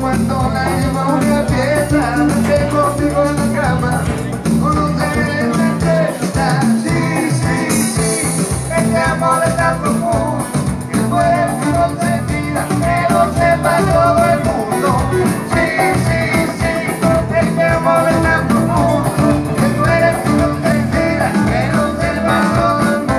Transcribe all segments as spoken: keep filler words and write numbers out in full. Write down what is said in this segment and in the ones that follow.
Cuando la lleva una pieza, te consigo en la cama, uno se despierta. Sí, sí, sí, este amor es tan profundo que tú eres consentida, que lo sepa todo el mundo. Sí, sí, sí, este amor es tan profundo que tú eres consentida, que lo sepa todo el mundo.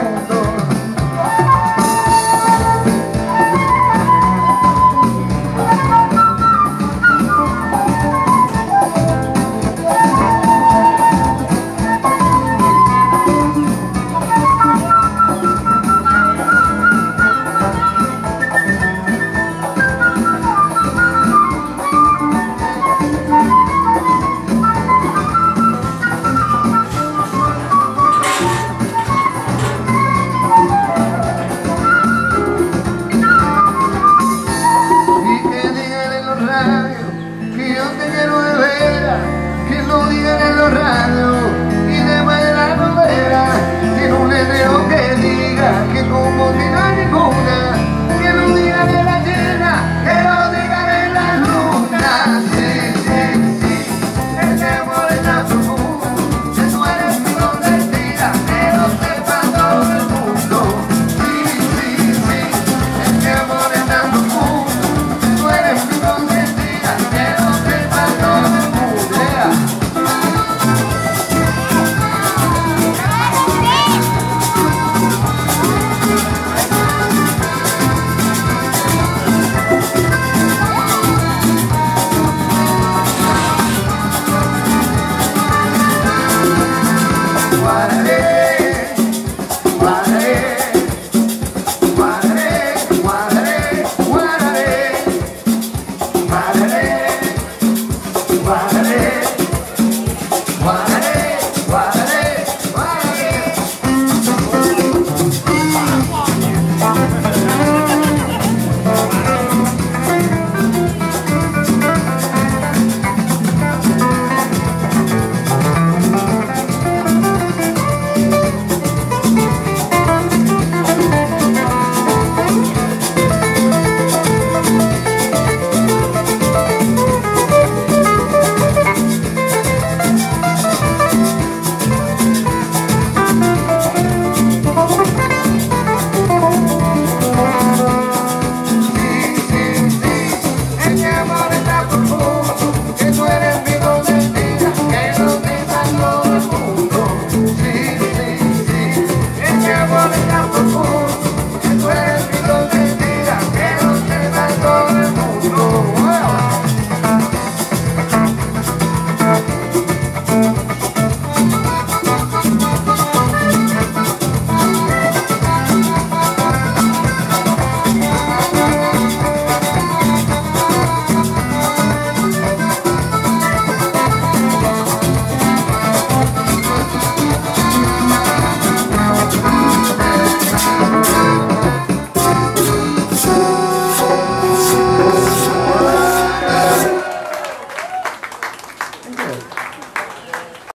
Y de manera novela, tiene un letrero que diga que como tiene.